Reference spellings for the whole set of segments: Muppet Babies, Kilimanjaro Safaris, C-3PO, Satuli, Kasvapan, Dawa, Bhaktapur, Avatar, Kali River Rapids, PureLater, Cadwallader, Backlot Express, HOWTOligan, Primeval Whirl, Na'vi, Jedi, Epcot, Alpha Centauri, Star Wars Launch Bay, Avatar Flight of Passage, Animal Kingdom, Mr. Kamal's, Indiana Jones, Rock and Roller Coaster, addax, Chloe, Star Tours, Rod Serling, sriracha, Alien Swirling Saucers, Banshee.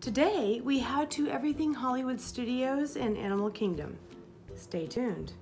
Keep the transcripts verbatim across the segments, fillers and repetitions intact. Today, we how-to everything Hollywood Studios and Animal Kingdom. Stay tuned.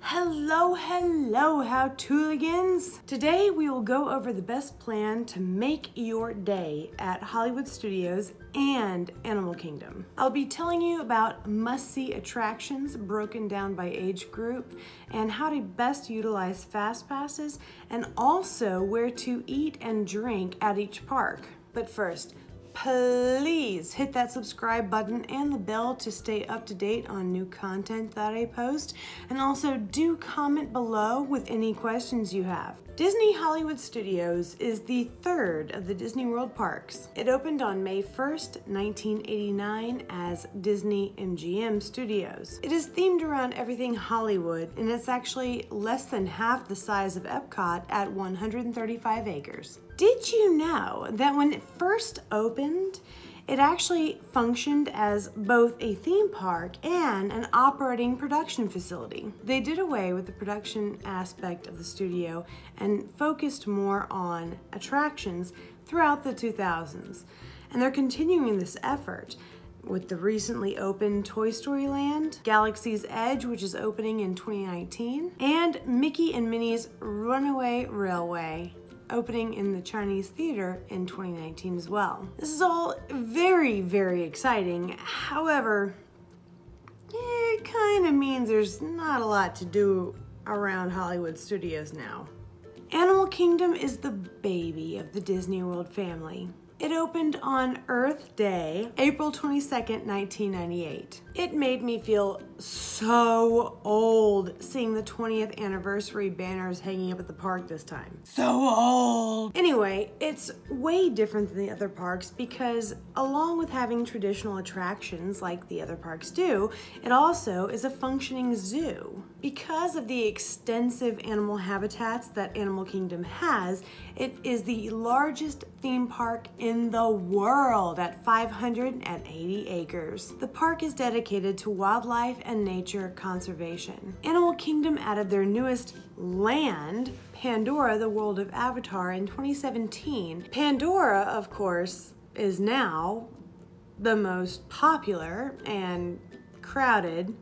Hello, hello, how-to-ligans! Today, we will go over the best plan to make your day at Hollywood Studios and Animal Kingdom. I'll be telling you about must-see attractions broken down by age group and how to best utilize fast passes and also where to eat and drink at each park. But first, please hit that subscribe button and the bell to stay up to date on new content that I post, and also do comment below with any questions you have. Disney Hollywood Studios is the third of the Disney World parks. It opened on May first, nineteen eighty-nine as Disney M G M Studios. It is themed around everything Hollywood, and it's actually less than half the size of Epcot at one hundred thirty-five acres. Did you know that when it first opened, it actually functioned as both a theme park and an operating production facility? They did away with the production aspect of the studio and focused more on attractions throughout the two thousands. And they're continuing this effort with the recently opened Toy Story Land, Galaxy's Edge, which is opening in twenty nineteen, and Mickey and Minnie's Runaway Railway, opening in the Chinese theater in twenty nineteen as well. This is all very, very exciting. However, it kind of means there's not a lot to do around Hollywood Studios now. Animal Kingdom is the baby of the Disney World family. It opened on Earth Day, April twenty-second, nineteen ninety-eight. It made me feel so old seeing the twentieth anniversary banners hanging up at the park this time. So old! Anyway, it's way different than the other parks because along with having traditional attractions like the other parks do, it also is a functioning zoo. Because of the extensive animal habitats that Animal Kingdom has, it is the largest theme park in the world at five hundred eighty acres. The park is dedicated to wildlife and nature conservation. Animal Kingdom added their newest land, Pandora, the World of Avatar, in twenty seventeen. Pandora, of course, is now the most popular and crowded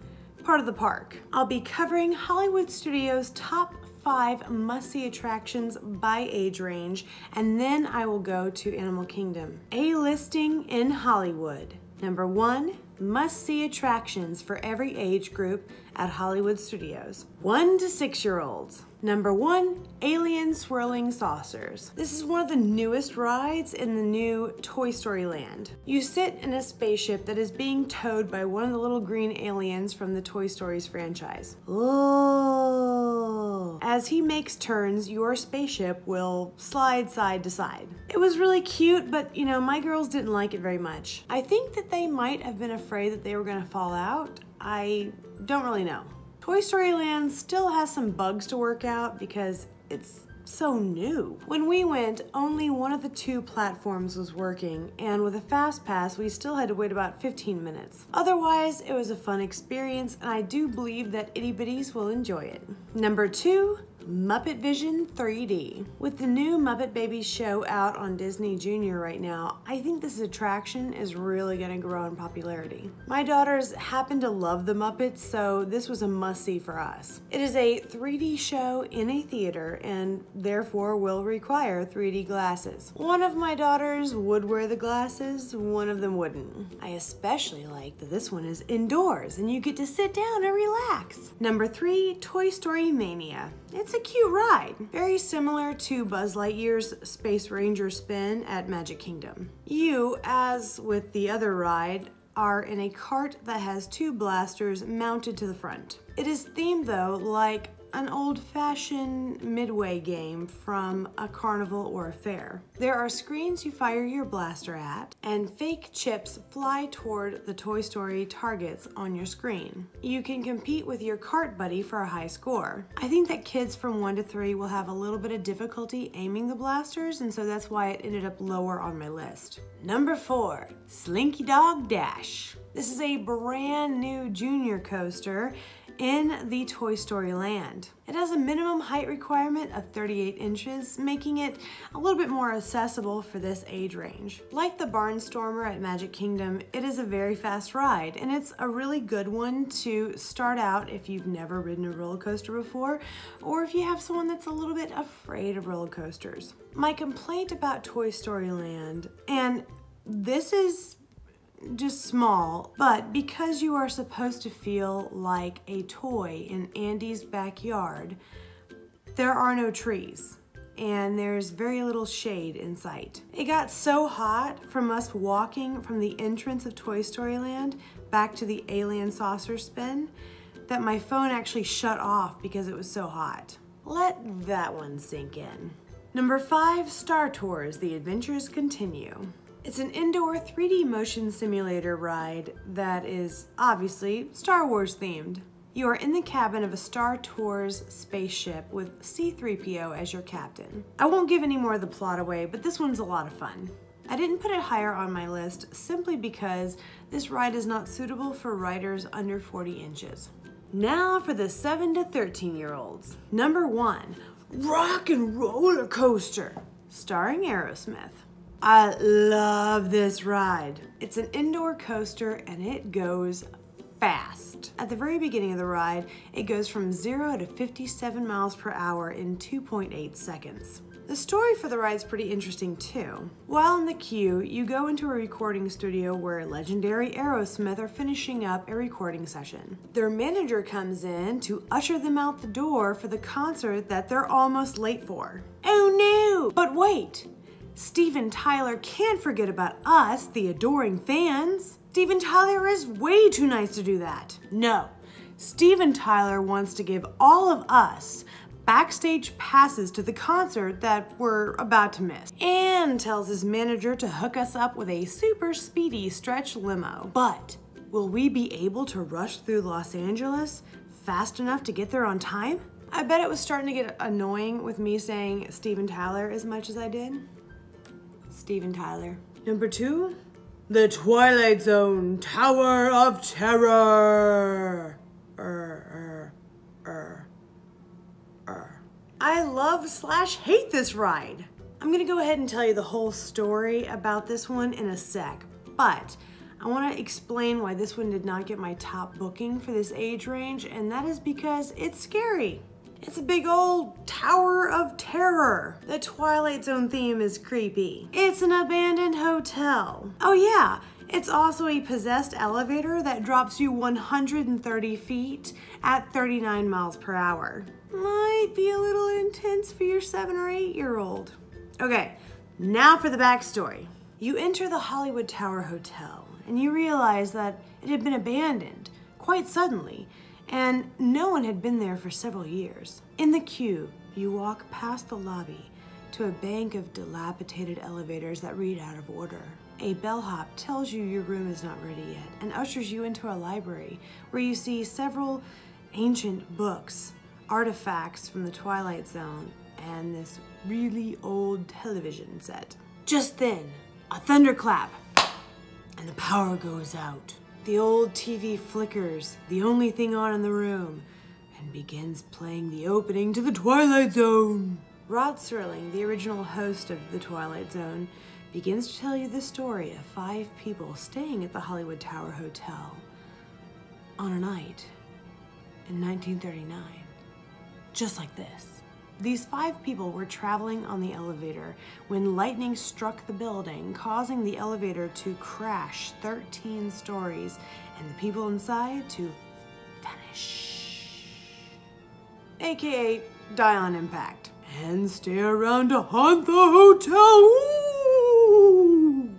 part of the park. I'll be covering Hollywood Studios' top five must-see attractions by age range, and then I will go to Animal Kingdom. A-listing in Hollywood. Number one, must-see attractions for every age group at Hollywood Studios. One to six-year-olds. Number one, Alien Swirling Saucers. This is one of the newest rides in the new Toy Story Land. You sit in a spaceship that is being towed by one of the little green aliens from the Toy Stories franchise. Oh! As he makes turns, your spaceship will slide side to side. It was really cute, but you know, my girls didn't like it very much. I think that they might have been afraid that they were gonna fall out. I don't really know. Toy Story Land still has some bugs to work out because it's so new. When we went, only one of the two platforms was working, and with a fast pass, we still had to wait about fifteen minutes. Otherwise, it was a fun experience, and I do believe that itty bitties will enjoy it. Number two, Muppet Vision three D. With the new Muppet Babies show out on Disney Junior right now, I think this attraction is really gonna grow in popularity. My daughters happen to love the Muppets, so this was a must-see for us. It is a three D show in a theater and therefore will require three D glasses. One of my daughters would wear the glasses, one of them wouldn't. I especially like that this one is indoors and you get to sit down and relax. Number three, Toy Story Mania. It's a cute ride, very similar to Buzz Lightyear's Space Ranger spin at Magic Kingdom. You, as with the other ride, are in a cart that has two blasters mounted to the front. It is themed though like an old-fashioned midway game from a carnival or a fair. There are screens you fire your blaster at, and fake chips fly toward the Toy Story targets on your screen. You can compete with your cart buddy for a high score. I think that kids from one to three will have a little bit of difficulty aiming the blasters, and so that's why it ended up lower on my list. Number four, Slinky Dog Dash. This is a brand new junior coaster in the Toy Story Land. It has a minimum height requirement of thirty-eight inches, making it a little bit more accessible for this age range. Like the Barnstormer at Magic Kingdom, it is a very fast ride, and it's a really good one to start out if you've never ridden a roller coaster before, or if you have someone that's a little bit afraid of roller coasters. My complaint about Toy Story Land, and this is just small, but because you are supposed to feel like a toy in Andy's backyard, there are no trees and there's very little shade in sight. It got so hot from us walking from the entrance of Toy Story Land back to the Alien Saucer Spin that my phone actually shut off because it was so hot. Let that one sink in. Number five, Star Tours, the adventures continue. It's an indoor three D motion simulator ride that is obviously Star Wars themed. You are in the cabin of a Star Tours spaceship with C three P O as your captain. I won't give any more of the plot away, but this one's a lot of fun. I didn't put it higher on my list simply because this ride is not suitable for riders under forty inches. Now for the seven to thirteen year olds. Number one, Rock and Roller Coaster, starring Aerosmith. I love this ride. It's an indoor coaster and it goes fast. At the very beginning of the ride, it goes from zero to fifty-seven miles per hour in two point eight seconds. The story for the ride is pretty interesting too. While in the queue, you go into a recording studio where legendary Aerosmith are finishing up a recording session. Their manager comes in to usher them out the door for the concert that they're almost late for. Oh no! But wait! Steven Tyler can't forget about us, the adoring fans. Steven Tyler is way too nice to do that. No, Steven Tyler wants to give all of us backstage passes to the concert that we're about to miss, and tells his manager to hook us up with a super speedy stretch limo. But will we be able to rush through Los Angeles fast enough to get there on time? I bet it was starting to get annoying with me saying Steven Tyler as much as I did. Steven Tyler. Number two, The Twilight Zone, Tower of Terror. Er, er, er, er. I love slash hate this ride. I'm gonna go ahead and tell you the whole story about this one in a sec, but I want to explain why this one did not get my top booking for this age range, and that is because it's scary. It's a big old Tower of Terror. The Twilight Zone theme is creepy. It's an abandoned hotel. Oh yeah, it's also a possessed elevator that drops you one hundred thirty feet at thirty-nine miles per hour. Might be a little intense for your seven or eight year old. Okay, now for the backstory. You enter the Hollywood Tower Hotel and you realize that it had been abandoned quite suddenly, and no one had been there for several years. In the queue, you walk past the lobby to a bank of dilapidated elevators that read out of order. A bellhop tells you your room is not ready yet and ushers you into a library where you see several ancient books, artifacts from the Twilight Zone, and this really old television set. Just then, a thunderclap, and the power goes out. The old T V flickers, the only thing on in the room, and begins playing the opening to The Twilight Zone. Rod Serling, the original host of The Twilight Zone, begins to tell you the story of five people staying at the Hollywood Tower Hotel on a night in nineteen thirty-nine, just like this. These five people were traveling on the elevator when lightning struck the building, causing the elevator to crash thirteen stories and the people inside to vanish, A K A die on impact, and stay around to haunt the hotel. Ooh!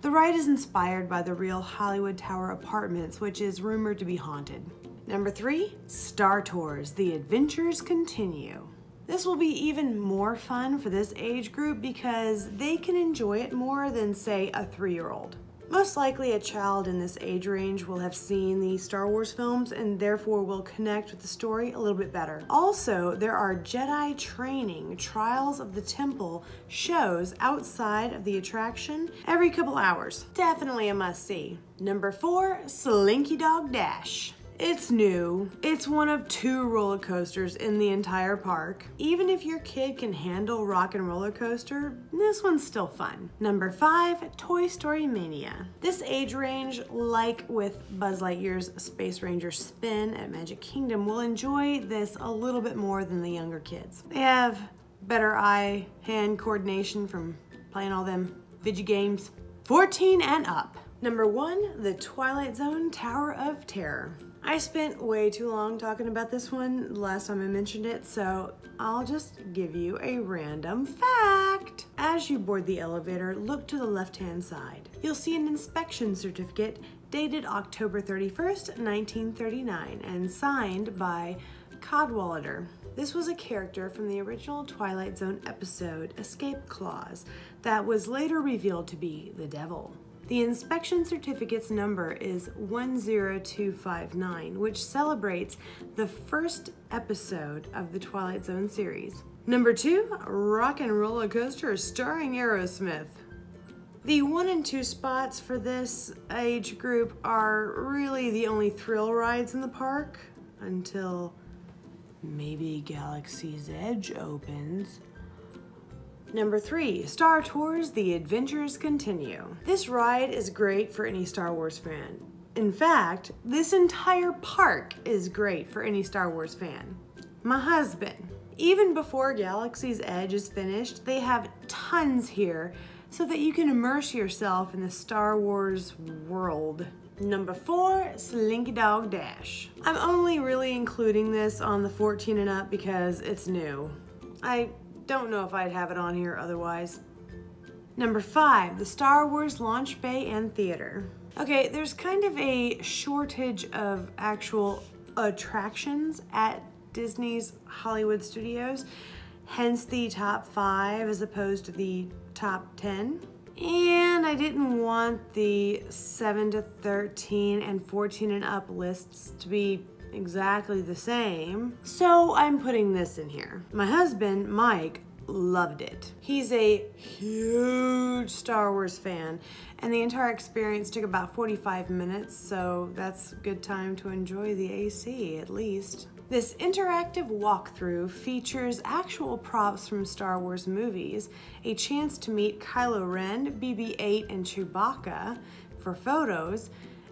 The ride is inspired by the real Hollywood Tower Apartments, which is rumored to be haunted. Number three, Star Tours, the adventures continue. This will be even more fun for this age group because they can enjoy it more than, say, a three-year-old. Most likely a child in this age range will have seen the Star Wars films and therefore will connect with the story a little bit better. Also, there are Jedi training, Trials of the Temple shows outside of the attraction every couple hours. Definitely a must-see. Number four, Slinky Dog Dash. It's new. It's one of two roller coasters in the entire park. Even if your kid can handle Rock and Roller Coaster, this one's still fun. Number five, Toy Story Mania. This age range, like with Buzz Lightyear's Space Ranger Spin at Magic Kingdom, will enjoy this a little bit more than the younger kids. They have better eye-hand coordination from playing all them video games. fourteen and up. Number one, The Twilight Zone Tower of Terror. I spent way too long talking about this one last time I mentioned it, so I'll just give you a random fact. As you board the elevator, look to the left-hand side. You'll see an inspection certificate dated October thirty-first, nineteen thirty-nine, and signed by Cadwallader. This was a character from the original Twilight Zone episode, Escape Clause, that was later revealed to be the devil. The inspection certificate's number is one zero two five nine, which celebrates the first episode of the Twilight Zone series. Number two, Rock and Roller Coaster starring Aerosmith. The one and two spots for this age group are really the only thrill rides in the park until maybe Galaxy's Edge opens. Number three, Star Tours, The Adventures Continue. This ride is great for any Star Wars fan. In fact, this entire park is great for any Star Wars fan. My husband. Even before Galaxy's Edge is finished, they have tons here so that you can immerse yourself in the Star Wars world. Number four, Slinky Dog Dash. I'm only really including this on the fourteen and up because it's new. I don't know if I'd have it on here otherwise. Number five, the Star Wars Launch Bay and Theater. Okay, there's kind of a shortage of actual attractions at Disney's Hollywood Studios, hence the top five as opposed to the top ten. And I didn't want the seven to thirteen and fourteen and up lists to be exactly the same, so I'm putting this in here. My husband, Mike, loved it. He's a huge Star Wars fan, and the entire experience took about forty-five minutes, so that's a good time to enjoy the A C, at least. This interactive walkthrough features actual props from Star Wars movies, a chance to meet Kylo Ren, B B eight, and Chewbacca for photos,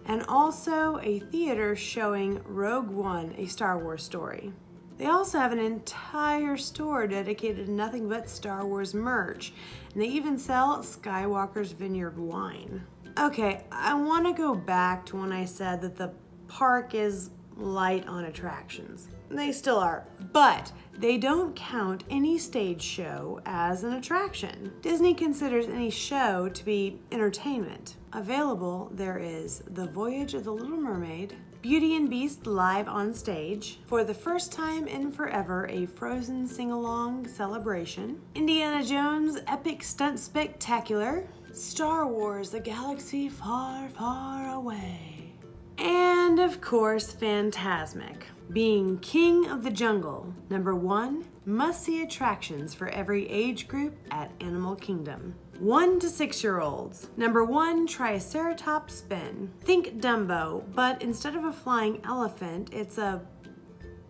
and also a theater showing Rogue One, A Star Wars Story. They also have an entire store dedicated to nothing but Star Wars merch, and they even sell Skywalker's Vineyard wine. Okay, I wanna go back to when I said that the park is light on attractions. They still are, but they don't count any stage show as an attraction. Disney considers any show to be entertainment. Available, there is The Voyage of the Little Mermaid, Beauty and Beast live on stage, for the first time in forever, a Frozen sing-along celebration, Indiana Jones Epic Stunt Spectacular, Star Wars The Galaxy Far, Far Away, and of course, Fantasmic. Being king of the jungle. Number one, must-see attractions for every age group at Animal Kingdom. One to six-year-olds. Number one, Triceratops Spin. Think Dumbo, but instead of a flying elephant, it's a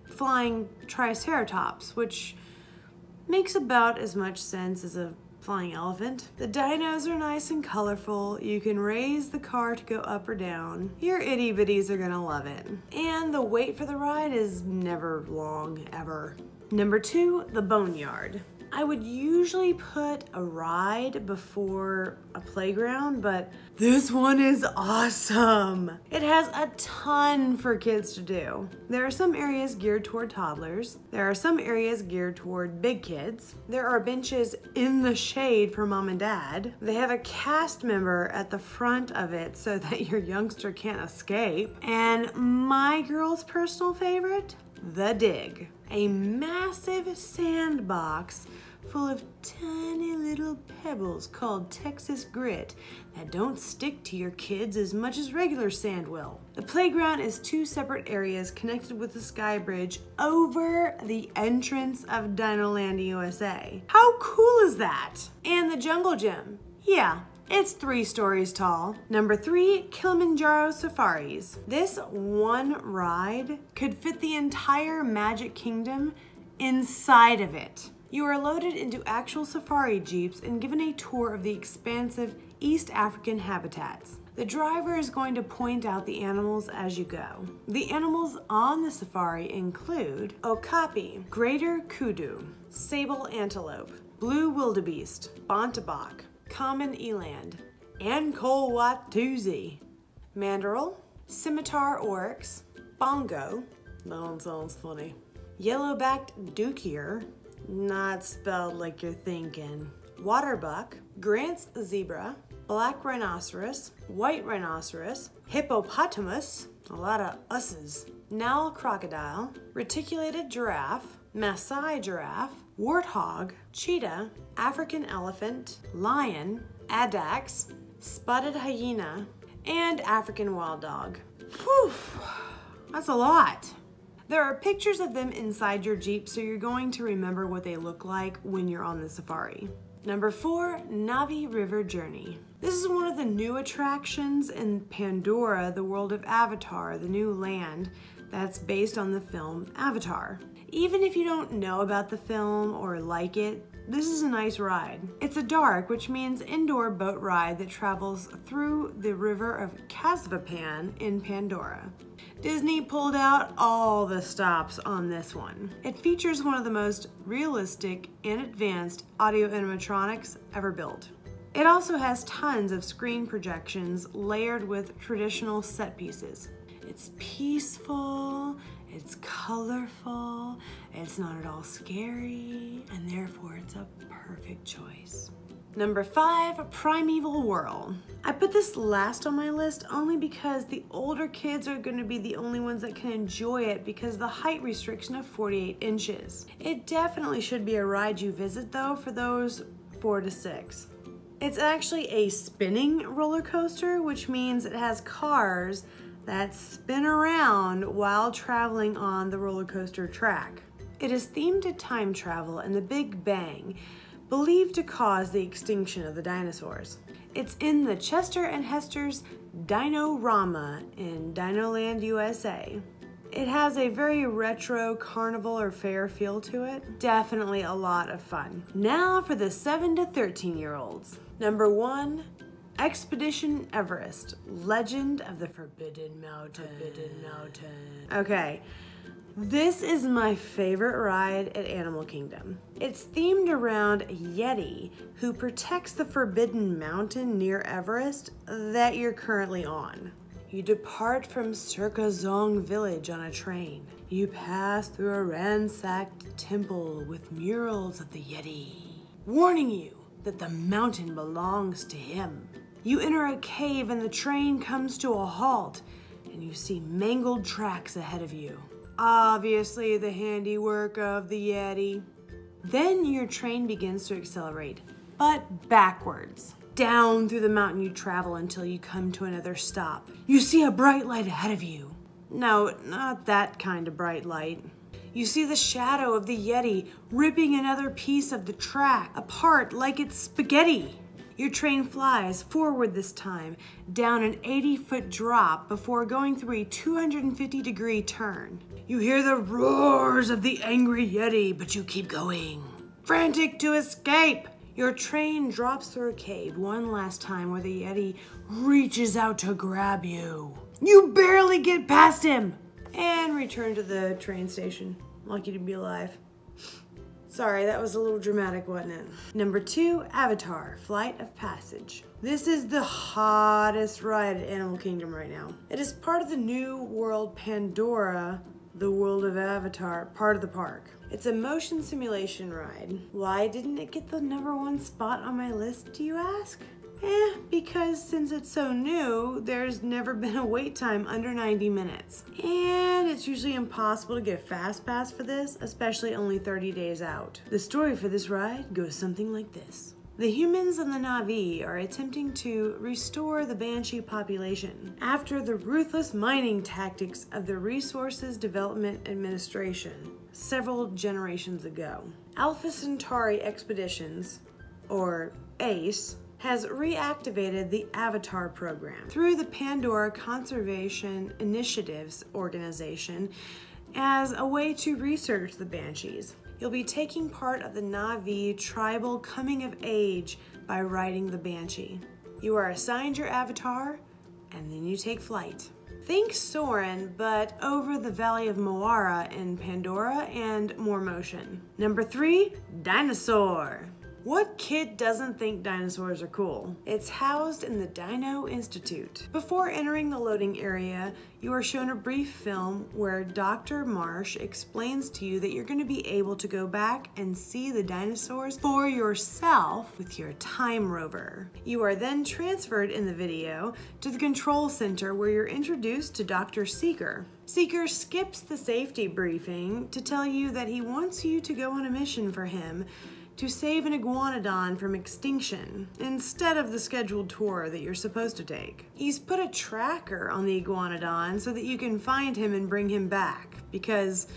flying Triceratops, which makes about as much sense as a flying elephant. The dinos are nice and colorful. You can raise the car to go up or down. Your itty bitties are gonna love it. And the wait for the ride is never long, ever. Number two, the Boneyard. I would usually put a ride before a playground, but this one is awesome. It has a ton for kids to do. There are some areas geared toward toddlers. There are some areas geared toward big kids. There are benches in the shade for mom and dad. They have a cast member at the front of it so that your youngster can't escape. And my girl's personal favorite, the Dig. A massive sandbox full of tiny little pebbles called Texas grit that don't stick to your kids as much as regular sand will. The playground is two separate areas connected with the sky bridge over the entrance of Dinoland U S A. How cool is that? And the jungle gym. Yeah, It's three stories tall. Number three, Kilimanjaro Safaris. This one ride could fit the entire Magic Kingdom inside of it. You are loaded into actual safari jeeps and given a tour of the expansive East African habitats. The driver is going to point out the animals as you go. The animals on the safari include okapi, greater kudu, sable antelope, blue wildebeest, bontebok, common eland, Ankole-Watusi, mandrill, scimitar oryx, bongo, that one sounds funny, yellow-backed duiker, not spelled like you're thinking, waterbuck, Grant's zebra, black rhinoceros, white rhinoceros, hippopotamus, a lot of usses, Nile crocodile, reticulated giraffe, Maasai giraffe, warthog, cheetah, African elephant, lion, addax, spotted hyena, and African wild dog. Whew, that's a lot. There are pictures of them inside your Jeep, so you're going to remember what they look like when you're on the safari. Number four, Navi River Journey. This is one of the new attractions in Pandora, the world of Avatar, the new land that's based on the film Avatar. Even if you don't know about the film or like it, this is a nice ride. It's a dark, which means indoor boat ride that travels through the river of Kasvapan in Pandora. Disney pulled out all the stops on this one. It features one of the most realistic and advanced audio animatronics ever built. It also has tons of screen projections layered with traditional set pieces. It's peaceful, it's colorful, it's not at all scary, and therefore it's a perfect choice. Number five, Primeval Whirl. I put this last on my list only because the older kids are going to be the only ones that can enjoy it because of the height restriction of forty-eight inches. It definitely should be a ride you visit though for those four to six. It's actually a spinning roller coaster, which means it has cars that spin around while traveling on the roller coaster track. It is themed to time travel and the Big Bang, believed to cause the extinction of the dinosaurs. It's in the Chester and Hester's Dinorama in Dinoland U S A. It has a very retro carnival or fair feel to it. Definitely a lot of fun. Now for the seven to thirteen year olds. Number one, Expedition Everest, Legend of the Forbidden Mountain. Forbidden Mountain. Okay. This is my favorite ride at Animal Kingdom. It's themed around Yeti, who protects the Forbidden Mountain near Everest that you're currently on. You depart from Circazong Village on a train. You pass through a ransacked temple with murals of the Yeti, warning you that the mountain belongs to him. You enter a cave and the train comes to a halt, and you see mangled tracks ahead of you. Obviously the handiwork of the Yeti. Then your train begins to accelerate, but backwards. Down through the mountain you travel until you come to another stop. You see a bright light ahead of you. No, not that kind of bright light. You see the shadow of the Yeti ripping another piece of the track apart like it's spaghetti. Your train flies forward this time, down an eighty foot drop before going through a two hundred fifty degree turn. You hear the roars of the angry Yeti, but you keep going. Frantic to escape, your train drops through a cave one last time where the Yeti reaches out to grab you. You barely get past him and return to the train station. Lucky to be alive. Sorry, that was a little dramatic, wasn't it? Number two, Avatar Flight of Passage. This is the hottest ride at Animal Kingdom right now. It is part of the new world Pandora, the world of Avatar, part of the park. It's a motion simulation ride. Why didn't it get the number one spot on my list, do you ask? Eh, because since it's so new, there's never been a wait time under ninety minutes. And it's usually impossible to get a fast pass for this, especially only thirty days out. The story for this ride goes something like this. The humans and the Na'vi are attempting to restore the Banshee population after the ruthless mining tactics of the Resources Development Administration several generations ago. Alpha Centauri Expeditions, or ACE, has reactivated the Avatar program through the Pandora Conservation Initiatives organization as a way to research the banshees. You'll be taking part of the Na'vi tribal coming of age by riding the banshee. You are assigned your avatar, and then you take flight. Think Soarin', but over the Valley of Moara in Pandora and more motion. Number three, Dinosaur. What kid doesn't think dinosaurs are cool? It's housed in the Dino Institute. Before entering the loading area, you are shown a brief film where Doctor Marsh explains to you that you're going to be able to go back and see the dinosaurs for yourself with your time rover. You are then transferred in the video to the control center where you're introduced to Doctor Seeker. Seeker skips the safety briefing to tell you that he wants you to go on a mission for him to save an iguanodon from extinction, instead of the scheduled tour that you're supposed to take. He's put a tracker on the iguanodon so that you can find him and bring him back, because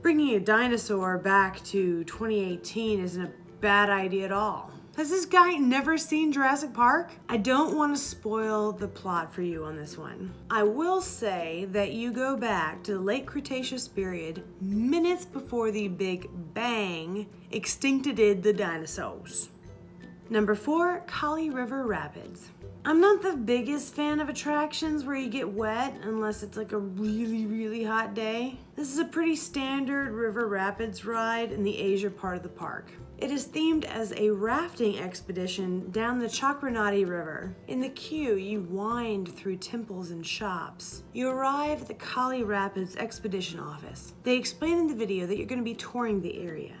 bringing a dinosaur back to twenty eighteen isn't a bad idea at all. Has this guy never seen Jurassic Park? I don't want to spoil the plot for you on this one. I will say that you go back to the late Cretaceous period minutes before the Big Bang extincted the dinosaurs. Number four, Kali River Rapids. I'm not the biggest fan of attractions where you get wet unless it's like a really, really hot day. This is a pretty standard river rapids ride in the Asia part of the park. It is themed as a rafting expedition down the Chakranati River. In the queue, you wind through temples and shops. You arrive at the Kali Rapids Expedition Office. They explain in the video that you're going to be touring the area,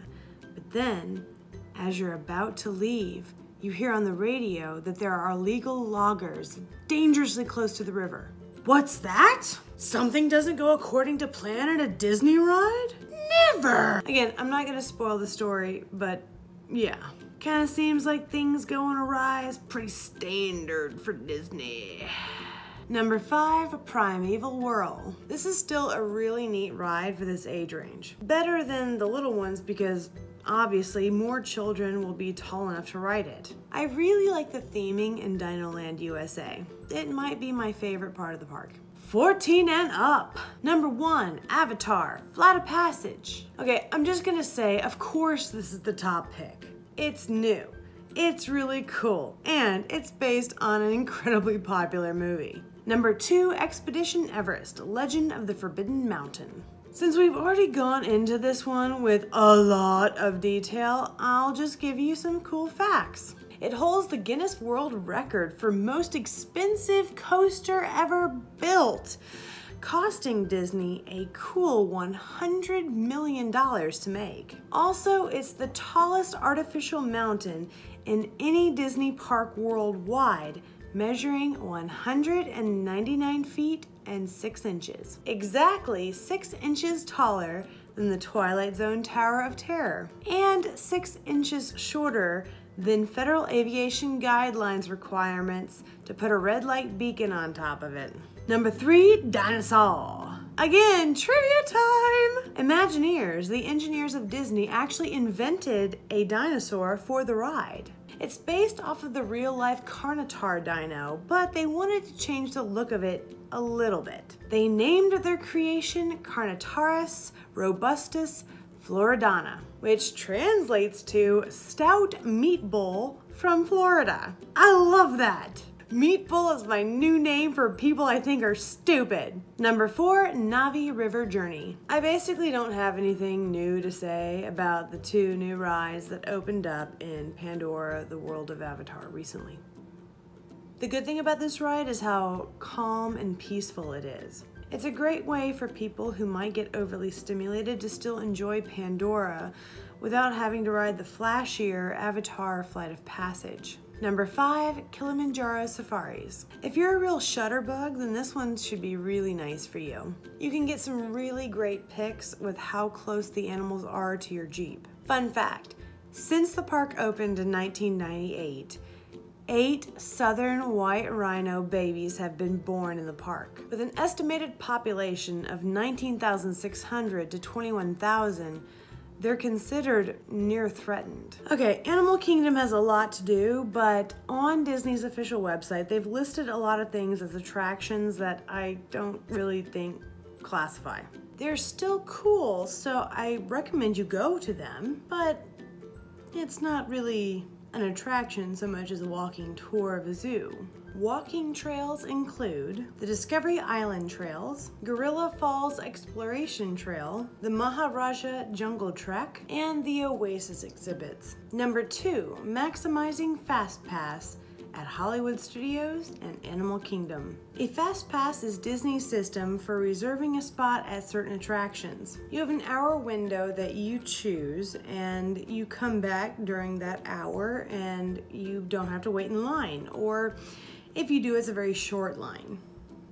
but then, as you're about to leave, you hear on the radio that there are illegal loggers dangerously close to the river. What's that? Something doesn't go according to plan at a Disney ride? Never! Again, I'm not gonna spoil the story, but yeah. Kinda seems like things go on awry. Pretty standard for Disney. Number five, Primeval Whirl. This is still a really neat ride for this age range. Better than the little ones because obviously, more children will be tall enough to ride it. I really like the theming in Dinoland U S A. It might be my favorite part of the park. fourteen and up. Number one, Avatar, Flight of Passage. Okay, I'm just gonna say, of course this is the top pick. It's new, it's really cool, and it's based on an incredibly popular movie. Number two, Expedition Everest, Legend of the Forbidden Mountain. Since we've already gone into this one with a lot of detail, I'll just give you some cool facts. It holds the Guinness World Record for most expensive coaster ever built, costing Disney a cool one hundred million dollars to make. Also, it's the tallest artificial mountain in any Disney park worldwide, measuring one hundred ninety-nine feet and six inches. Exactly six inches taller than the Twilight Zone Tower of Terror, and six inches shorter than Federal Aviation Guidelines requirements to put a red light beacon on top of it. Number three, Dinosaur. Again, trivia time! Imagineers, the engineers of Disney, actually invented a dinosaur for the ride. It's based off of the real-life Carnotaur dino, but they wanted to change the look of it a little bit. They named their creation Carnotaurus robustus floridana, which translates to stout meat bowl from Florida. I love that! Meat bowl is my new name for people I think are stupid. Number four, Navi River Journey. I basically don't have anything new to say about the two new rides that opened up in Pandora, the World of Avatar, recently. The good thing about this ride is how calm and peaceful it is. It's a great way for people who might get overly stimulated to still enjoy Pandora without having to ride the flashier Avatar Flight of Passage. Number five, Kilimanjaro Safaris. If you're a real shutterbug, then this one should be really nice for you. You can get some really great pics with how close the animals are to your Jeep. Fun fact, since the park opened in nineteen ninety-eight, eight southern white rhino babies have been born in the park. With an estimated population of nineteen thousand six hundred to twenty-one thousand, they're considered near threatened. Okay, Animal Kingdom has a lot to do, but on Disney's official website, they've listed a lot of things as attractions that I don't really think classify. They're still cool, so I recommend you go to them, but it's not really an attraction so much as a walking tour of a zoo. Walking trails include the Discovery Island Trails, Gorilla Falls Exploration Trail, the Maharaja Jungle Trek, and the Oasis exhibits. Number two, maximizing Fast Pass at Hollywood Studios and Animal Kingdom. A Fast Pass is Disney's system for reserving a spot at certain attractions. You have an hour window that you choose, and you come back during that hour and you don't have to wait in line, or if you do, it's a very short line.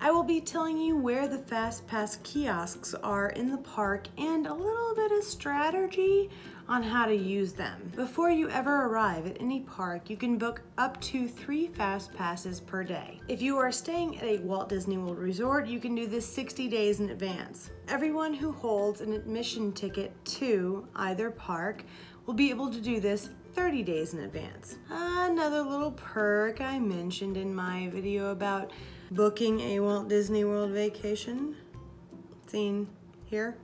I will be telling you where the Fast Pass kiosks are in the park and a little bit of strategy on how to use them. Before you ever arrive at any park, you can book up to three Fast Passes per day. If you are staying at a Walt Disney World resort, you can do this sixty days in advance. Everyone who holds an admission ticket to either park will be able to do this thirty days in advance. Another little perk I mentioned in my video about booking a Walt Disney World vacation, seen here.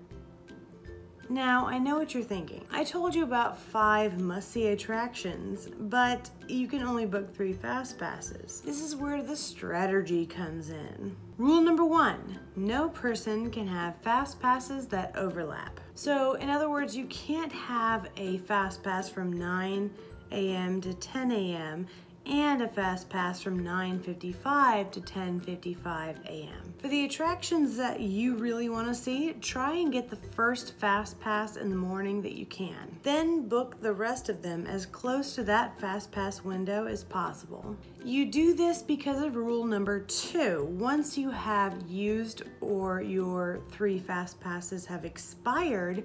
Now, I know what you're thinking. I told you about five must-see attractions, but you can only book three Fast Passes. This is where the strategy comes in. Rule number one, no person can have Fast Passes that overlap. So in other words, you can't have a Fast Pass from nine A M to ten A M and a Fast Pass from nine fifty-five to ten fifty-five A M For the attractions that you really want to see, try and get the first Fast Pass in the morning that you can. Then book the rest of them as close to that Fast Pass window as possible. You do this because of rule number two. Once you have used or your three Fast Passes have expired,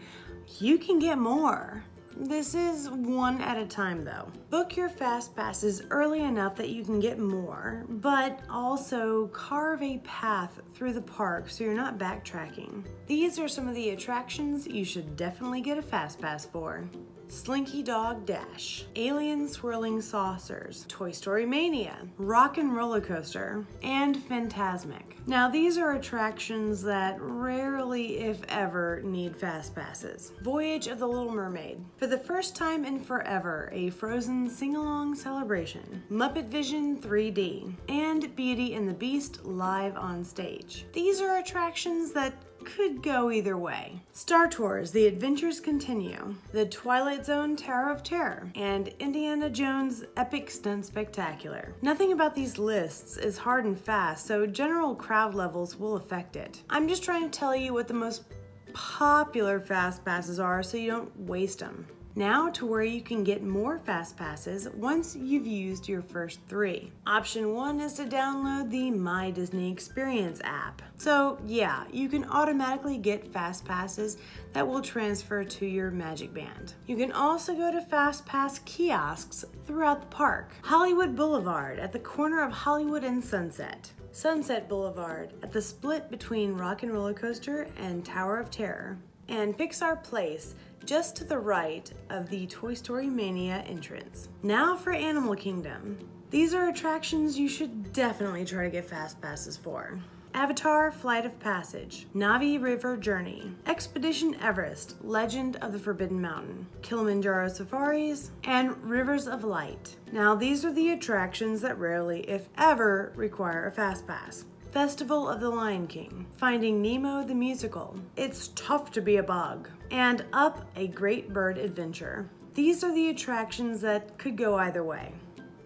you can get more. This is one at a time though. Book your Fast Passes early enough that you can get more, but also carve a path through the park so you're not backtracking. These are some of the attractions you should definitely get a Fast Pass for. Slinky Dog Dash, Alien Swirling Saucers, Toy Story Mania, Rock and Roller Coaster, and Fantasmic. Now these are attractions that rarely, if ever, need Fast Passes. Voyage of the Little Mermaid, for the first time in forever, a Frozen sing-along celebration, Muppet Vision three D, and Beauty and the Beast live on stage. These are attractions that could go either way. Star Tours, The Adventures Continue, The Twilight Zone, Tower of Terror, and Indiana Jones Epic Stunt Spectacular. Nothing about these lists is hard and fast, so general crowd levels will affect it. I'm just trying to tell you what the most popular Fast Passes are so you don't waste them. Now to where you can get more Fast Passes once you've used your first three. Option one is to download the My Disney Experience app. So yeah, you can automatically get Fast Passes that will transfer to your Magic Band. You can also go to Fast Pass kiosks throughout the park. Hollywood Boulevard at the corner of Hollywood and Sunset. Sunset Boulevard at the split between Rock and Roller Coaster and Tower of Terror. And Pixar Place just to the right of the Toy Story Mania entrance. Now for Animal Kingdom. These are attractions you should definitely try to get Fast Passes for. Avatar Flight of Passage, Navi River Journey, Expedition Everest, Legend of the Forbidden Mountain, Kilimanjaro Safaris, and Rivers of Light. Now these are the attractions that rarely, if ever, require a Fast Pass. Festival of the Lion King, Finding Nemo the Musical, It's Tough to Be a Bug, and Up a Great Bird Adventure. These are the attractions that could go either way.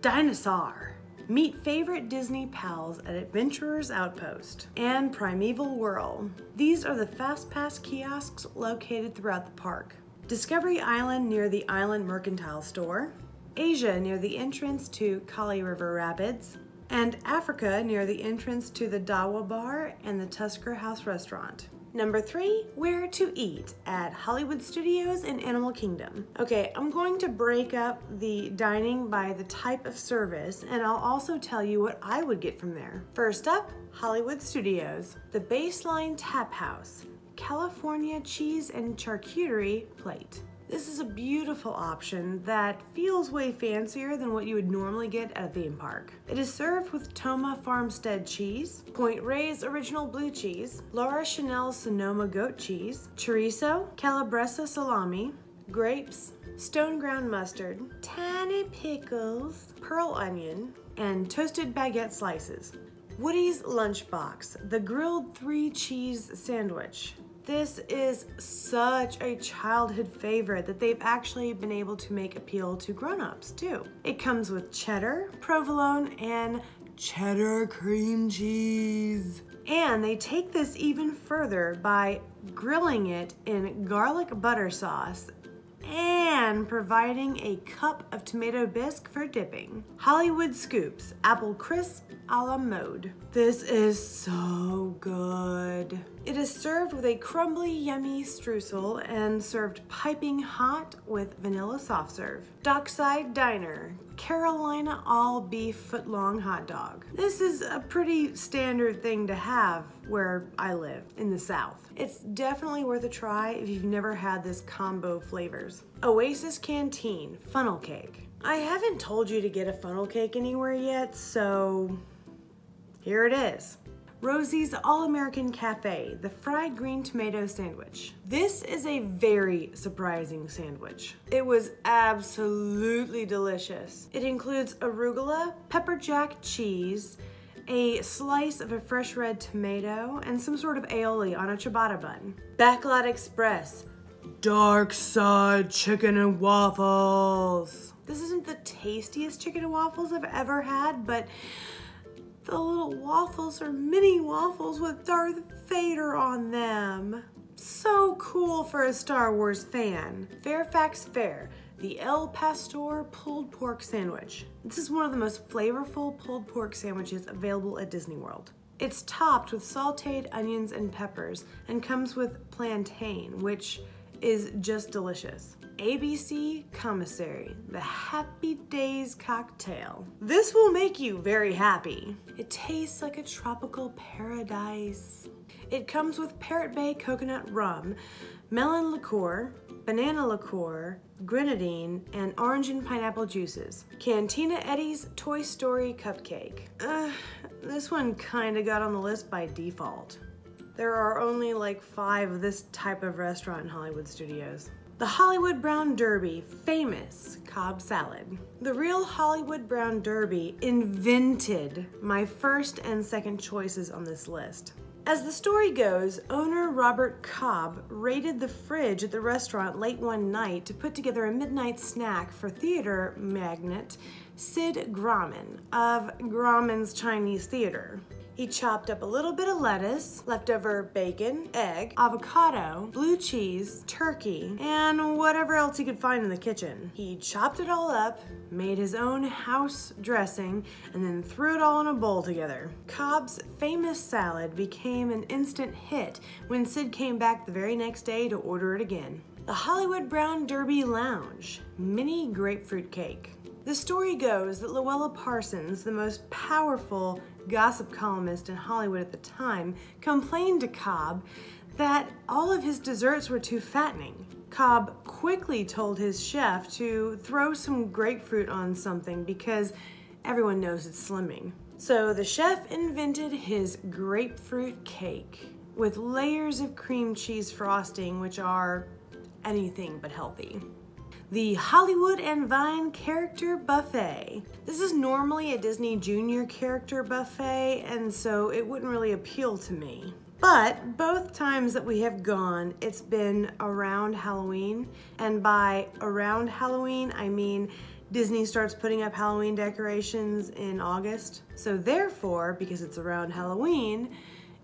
Dinosaur, meet favorite Disney pals at Adventurer's Outpost, and Primeval Whirl. These are the Fast Pass kiosks located throughout the park. Discovery Island near the Island Mercantile Store, Asia near the entrance to Kali River Rapids, and Africa near the entrance to the Dawa Bar and the Tusker House restaurant. Number three, where to eat at Hollywood Studios and Animal Kingdom. Okay, I'm going to break up the dining by the type of service, and I'll also tell you what I would get from there. First up, Hollywood Studios, the Baseline Tap House, California Cheese and Charcuterie Plate. This is a beautiful option that feels way fancier than what you would normally get at a theme park. It is served with Toma Farmstead cheese, Point Rey's original blue cheese, Laura Chanel's Sonoma goat cheese, chorizo, calabresa salami, grapes, stone ground mustard, tiny pickles, pearl onion, and toasted baguette slices. Woody's Lunchbox, the grilled three cheese sandwich. This is such a childhood favorite that they've actually been able to make appeal to grown-ups too. It comes with cheddar, provolone, and cheddar cream cheese. And they take this even further by grilling it in garlic butter sauce and providing a cup of tomato bisque for dipping. Hollywood Scoops, apple crisp a la mode. This is so good. It is served with a crumbly, yummy streusel and served piping hot with vanilla soft serve. Dockside Diner, Carolina all beef footlong hot dog. This is a pretty standard thing to have where I live in the South. It's definitely worth a try if you've never had this combo flavors. Oasis Canteen, funnel cake. I haven't told you to get a funnel cake anywhere yet, so here it is. Rosie's All-American Cafe, the fried green tomato sandwich. This is a very surprising sandwich. It was absolutely delicious. It includes arugula, pepper jack cheese, a slice of a fresh red tomato, and some sort of aioli on a ciabatta bun. Backlot Express, dark side chicken and waffles. This isn't the tastiest chicken and waffles I've ever had, but the little waffles are mini waffles with Darth Vader on them. So cool for a Star Wars fan. Fairfax Fair, the El Pastor pulled pork sandwich. This is one of the most flavorful pulled pork sandwiches available at Disney World. It's topped with sauteed onions and peppers and comes with plantain, which is just delicious. A B C Commissary, the Happy Days cocktail. This will make you very happy. It tastes like a tropical paradise. It comes with Parrot Bay coconut rum, melon liqueur, banana liqueur, grenadine, and orange and pineapple juices. Cantina Eddie's Toy Story cupcake. Uh, this one kinda got on the list by default. There are only like five of this type of restaurant in Hollywood Studios. The Hollywood Brown Derby, famous Cobb salad. The real Hollywood Brown Derby invented my first and second choices on this list. As the story goes, owner Robert Cobb raided the fridge at the restaurant late one night to put together a midnight snack for theater magnate Sid Grauman of Grauman's Chinese Theater. He chopped up a little bit of lettuce, leftover bacon, egg, avocado, blue cheese, turkey, and whatever else he could find in the kitchen. He chopped it all up, made his own house dressing, and then threw it all in a bowl together. Cobb's famous salad became an instant hit when Sid came back the very next day to order it again. The Hollywood Brown Derby Lounge, mini grapefruit cake. The story goes that Luella Parsons, the most powerful gossip columnist in Hollywood at the time, complained to Cobb that all of his desserts were too fattening. Cobb quickly told his chef to throw some grapefruit on something because everyone knows it's slimming. So the chef invented his grapefruit cake with layers of cream cheese frosting, which are anything but healthy. The Hollywood and Vine Character Buffet. This is normally a Disney Junior Character Buffet, and so it wouldn't really appeal to me. But both times that we have gone, it's been around Halloween, and by around Halloween, I mean Disney starts putting up Halloween decorations in August. So therefore, because it's around Halloween,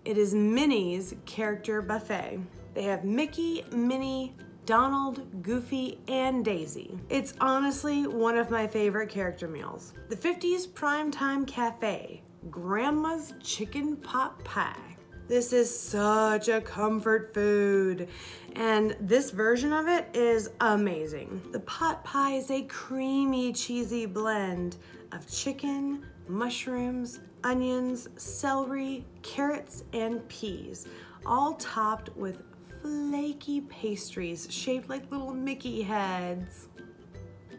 it is Minnie's Character Buffet. They have Mickey, Minnie, Donald, Goofy, and Daisy. It's honestly one of my favorite character meals. The fifties Primetime Cafe, Grandma's Chicken Pot Pie. This is such a comfort food, and this version of it is amazing. The pot pie is a creamy, cheesy blend of chicken, mushrooms, onions, celery, carrots, and peas, all topped with flaky pastries shaped like little Mickey heads.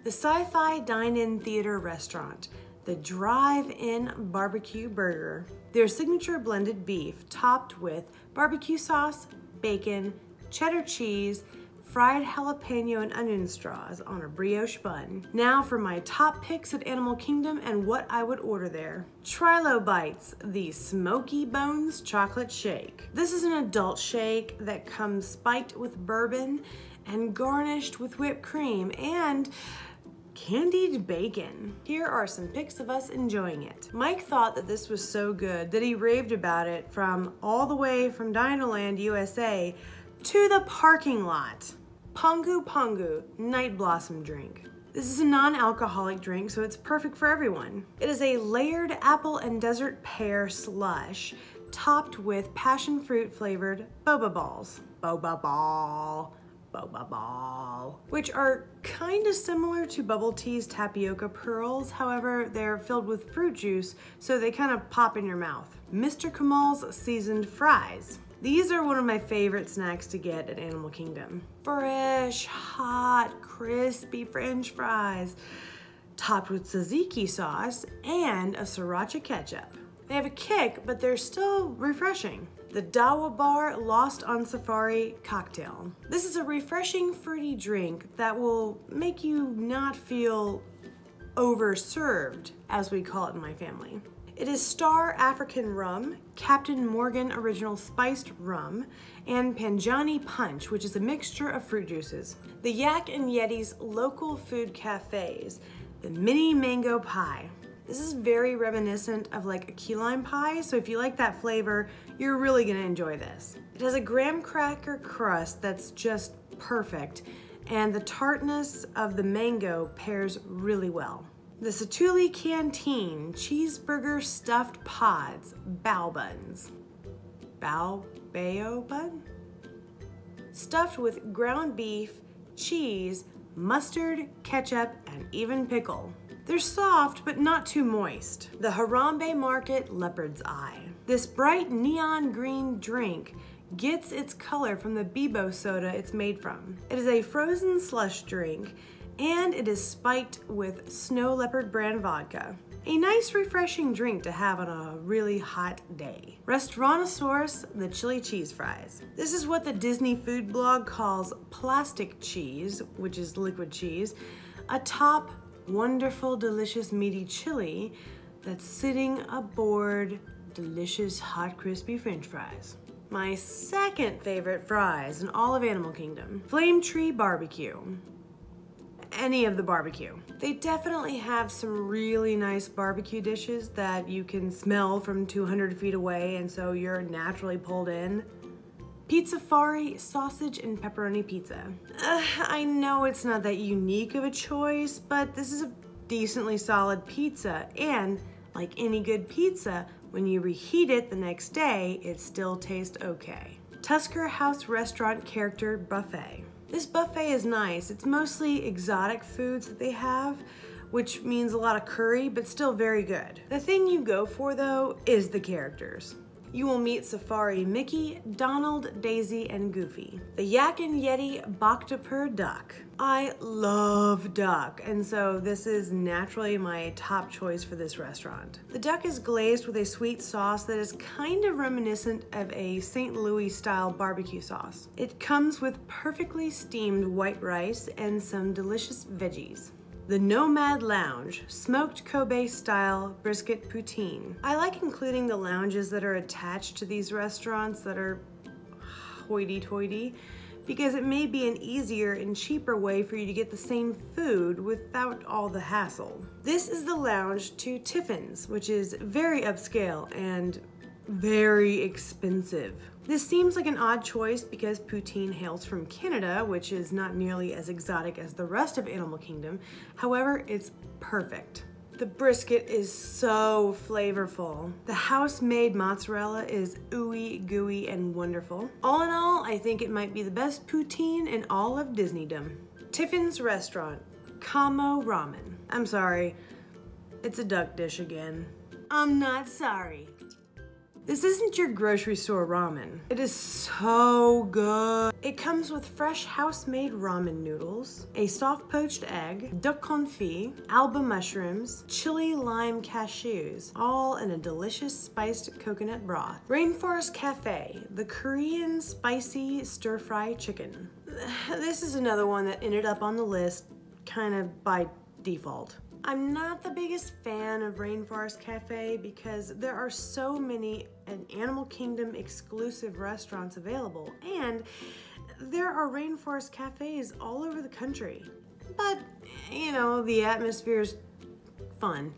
The Sci-Fi Dine-In Theater Restaurant, the Drive-In Barbecue Burger. Their signature blended beef topped with barbecue sauce, bacon, cheddar cheese, fried jalapeno and onion straws on a brioche bun. Now for my top picks at Animal Kingdom and what I would order there. Trilo Bites, the Smoky Bones Chocolate Shake. This is an adult shake that comes spiked with bourbon and garnished with whipped cream and candied bacon. Here are some pics of us enjoying it. Mike thought that this was so good that he raved about it from all the way from Dinoland U S A to the parking lot. Pongu Pongu Night Blossom Drink. This is a non-alcoholic drink, so it's perfect for everyone. It is a layered apple and desert pear slush topped with passion fruit flavored boba balls. Boba ball, boba ball. Which are kind of similar to Bubble Tea's tapioca pearls, however, they're filled with fruit juice, so they kind of pop in your mouth. Mister Kamal's Seasoned Fries. These are one of my favorite snacks to get at Animal Kingdom. Fresh, hot, crispy French fries topped with tzatziki sauce and a sriracha ketchup. They have a kick, but they're still refreshing. The Dawa Bar Lost on Safari Cocktail. This is a refreshing fruity drink that will make you not feel overserved, as we call it in my family. It is Star African Rum, Captain Morgan Original Spiced Rum, and Panjani Punch, which is a mixture of fruit juices. The Yak and Yeti's Local Food Cafes, the Mini Mango Pie. This is very reminiscent of like a key lime pie, so if you like that flavor, you're really gonna enjoy this. It has a graham cracker crust that's just perfect, and the tartness of the mango pairs really well. The Satuli Canteen Cheeseburger Stuffed Pods Bao Buns. Bao Bao Bun? Stuffed with ground beef, cheese, mustard, ketchup, and even pickle. They're soft, but not too moist. The Harambe Market Leopard's Eye. This bright neon green drink gets its color from the Bebo soda it's made from. It is a frozen slush drink, and it is spiked with Snow Leopard brand vodka. A nice refreshing drink to have on a really hot day. Restaurantosaurus, the chili cheese fries. This is what the Disney food blog calls plastic cheese, which is liquid cheese, atop wonderful, delicious, meaty chili that's sitting aboard delicious, hot, crispy French fries. My second favorite fries in all of Animal Kingdom, Flame Tree Barbecue. Any of the barbecue. They definitely have some really nice barbecue dishes that you can smell from two hundred feet away, and so you're naturally pulled in. Pizzafari Sausage and Pepperoni Pizza. Uh, I know it's not that unique of a choice, but this is a decently solid pizza, and like any good pizza, when you reheat it the next day, it still tastes okay. Tusker House Restaurant Character Buffet. This buffet is nice. It's mostly exotic foods that they have, which means a lot of curry, but still very good. The thing you go for though is the characters. You will meet Safari Mickey, Donald, Daisy, and Goofy. The Yak and Yeti Bhaktapur Duck. I love duck, and so this is naturally my top choice for this restaurant. The duck is glazed with a sweet sauce that is kind of reminiscent of a Saint Louis style barbecue sauce. It comes with perfectly steamed white rice and some delicious veggies. The Nomad Lounge, smoked Kobe style brisket poutine. I like including the lounges that are attached to these restaurants that are hoity-toity because it may be an easier and cheaper way for you to get the same food without all the hassle. This is the lounge to Tiffin's, which is very upscale and very expensive. This seems like an odd choice because poutine hails from Canada, which is not nearly as exotic as the rest of Animal Kingdom. However, it's perfect. The brisket is so flavorful. The house-made mozzarella is ooey, gooey, and wonderful. All in all, I think it might be the best poutine in all of Disneydom. Tiffin's Restaurant, Kamo Ramen. I'm sorry, it's a duck dish again. I'm not sorry. This isn't your grocery store ramen. It is so good. It comes with fresh house-made ramen noodles, a soft-poached egg, duck confit, alba mushrooms, chili lime cashews, all in a delicious spiced coconut broth. Rainforest Cafe, the Korean spicy stir-fry chicken. This is another one that ended up on the list kind of by default. I'm not the biggest fan of Rainforest Cafe because there are so many an Animal Kingdom exclusive restaurants available, and there are Rainforest Cafes all over the country. But, you know, the atmosphere is fun.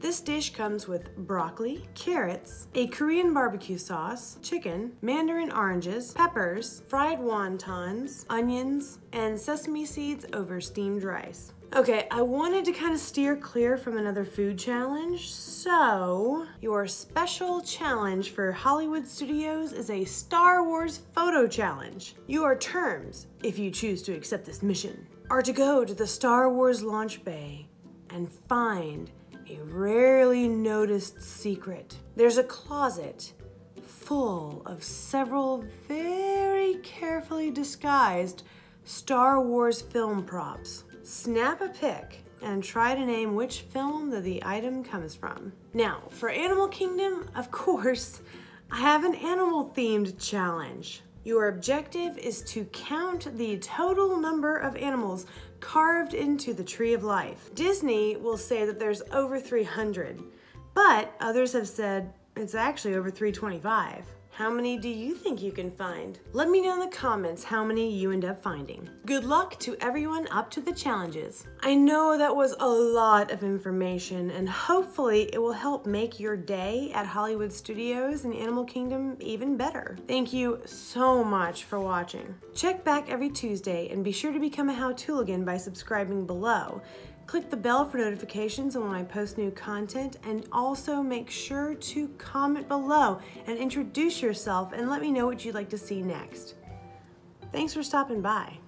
This dish comes with broccoli, carrots, a Korean barbecue sauce, chicken, mandarin oranges, peppers, fried wontons, onions, and sesame seeds over steamed rice. Okay, I wanted to kind of steer clear from another food challenge, so your special challenge for Hollywood Studios is a Star Wars photo challenge. Your terms, if you choose to accept this mission, are to go to the Star Wars Launch Bay and find a rarely noticed secret. There's a closet full of several very carefully disguised Star Wars film props. Snap a pic and try to name which film that the item comes from. Now, for Animal Kingdom, of course, I have an animal-themed challenge. Your objective is to count the total number of animals carved into the Tree of Life. Disney will say that there's over three hundred, but others have said it's actually over three twenty-five. How many do you think you can find? Let me know in the comments how many you end up finding. Good luck to everyone up to the challenges. I know that was a lot of information, and hopefully it will help make your day at Hollywood Studios and Animal Kingdom even better. Thank you so much for watching. Check back every Tuesday and be sure to become a Howtooligan by subscribing below. Click the bell for notifications on when I post new content, and also make sure to comment below and introduce yourself and let me know what you'd like to see next. Thanks for stopping by.